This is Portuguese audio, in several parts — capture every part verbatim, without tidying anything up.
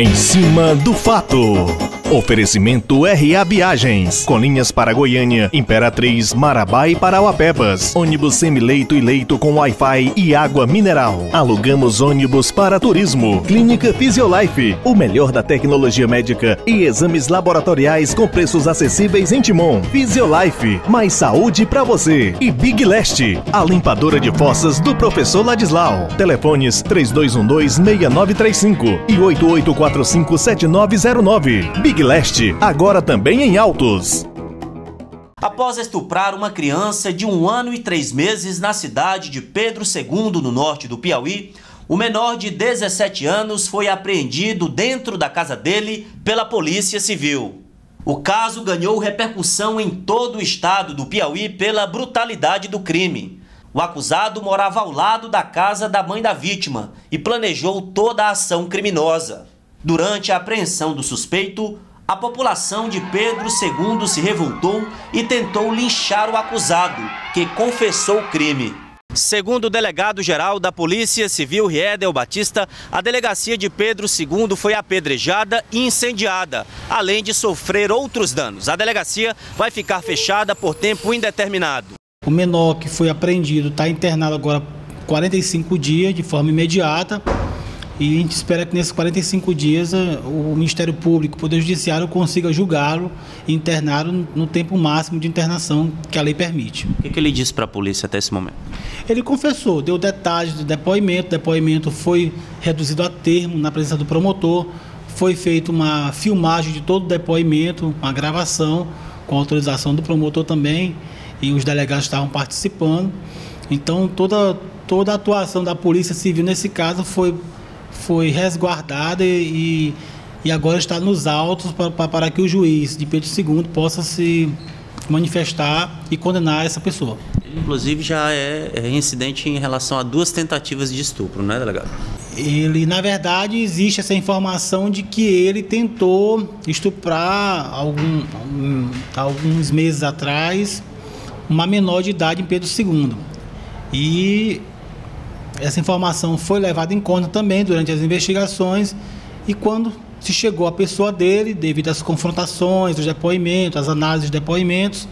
Em cima do fato. Oferecimento R A. Viagens, com linhas para Goiânia, Imperatriz, Marabá e Parauapebas. Ônibus semileito e leito com Wi-Fi e água mineral. Alugamos ônibus para turismo. Clínica Fisiolife, o melhor da tecnologia médica e exames laboratoriais com preços acessíveis em Timon. Fisiolife, mais saúde para você. E Big Leste, a limpadora de fossas do professor Ladislau. Telefones três dois um dois, seis nove três cinco e oito oito quatro cinco, sete nove zero nove. Big Leste, agora também em Autos. Após estuprar uma criança de um ano e três meses na cidade de Pedro segundo, no norte do Piauí, o menor de dezessete anos foi apreendido dentro da casa dele pela Polícia Civil. O caso ganhou repercussão em todo o estado do Piauí pela brutalidade do crime. O acusado morava ao lado da casa da mãe da vítima e planejou toda a ação criminosa. Durante a apreensão do suspeito, a população de Pedro segundo se revoltou e tentou linchar o acusado, que confessou o crime. Segundo o delegado-geral da Polícia Civil, Riedel Batista, a delegacia de Pedro segundo foi apedrejada e incendiada, além de sofrer outros danos. A delegacia vai ficar fechada por tempo indeterminado. O menor que foi apreendido está internado agora quarenta e cinco dias de forma imediata e a gente espera que nesses quarenta e cinco dias o Ministério Público e o Poder Judiciário consiga julgá-lo e interná-lo no tempo máximo de internação que a lei permite. O que, que ele disse para a polícia até esse momento? Ele confessou, deu detalhes do depoimento, o depoimento foi reduzido a termo na presença do promotor, foi feita uma filmagem de todo o depoimento, uma gravação com autorização do promotor também, e os delegados estavam participando. Então toda, toda a atuação da Polícia Civil nesse caso foi, foi resguardada e, e agora está nos autos para, para que o juiz de Pedro segundo possa se manifestar e condenar essa pessoa. Inclusive já é, é incidente em relação a duas tentativas de estupro, né, delegado? Ele, na verdade, existe essa informação de que ele tentou estuprar algum, algum, alguns meses atrás uma menor de idade em Pedro segundo. E essa informação foi levada em conta também durante as investigações e quando se chegou à pessoa dele, devido às confrontações, os depoimentos, as análises de depoimentos,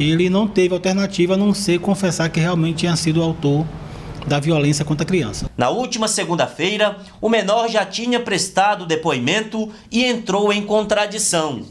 ele não teve alternativa a não ser confessar que realmente tinha sido o autor da violência contra a criança. Na última segunda-feira, o menor já tinha prestado depoimento e entrou em contradição.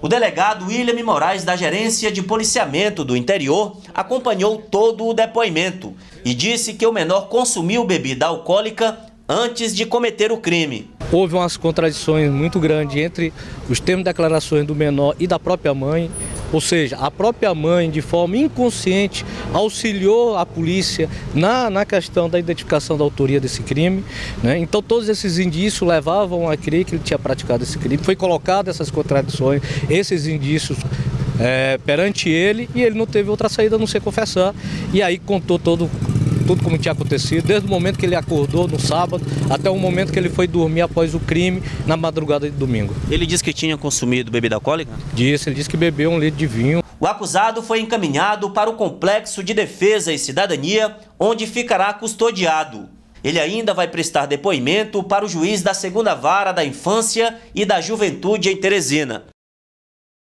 O delegado William Moraes, da Gerência de Policiamento do Interior, acompanhou todo o depoimento e disse que o menor consumiu bebida alcoólica antes de cometer o crime. Houve umas contradições muito grandes entre os termos de declarações do menor e da própria mãe, ou seja, a própria mãe, de forma inconsciente, auxiliou a polícia na, na questão da identificação da autoria desse crime, né? Então todos esses indícios levavam a crer que ele tinha praticado esse crime. Foi colocado essas contradições, esses indícios é, perante ele, e ele não teve outra saída a não ser confessar, e aí contou todo tudo como tinha acontecido, desde o momento que ele acordou no sábado até o momento que ele foi dormir após o crime na madrugada de domingo. Ele disse que tinha consumido bebida alcoólica? Disse, ele disse que bebeu um litro de vinho. O acusado foi encaminhado para o Complexo de Defesa e Cidadania, onde ficará custodiado. Ele ainda vai prestar depoimento para o juiz da segunda vara da Infância e da Juventude em Teresina.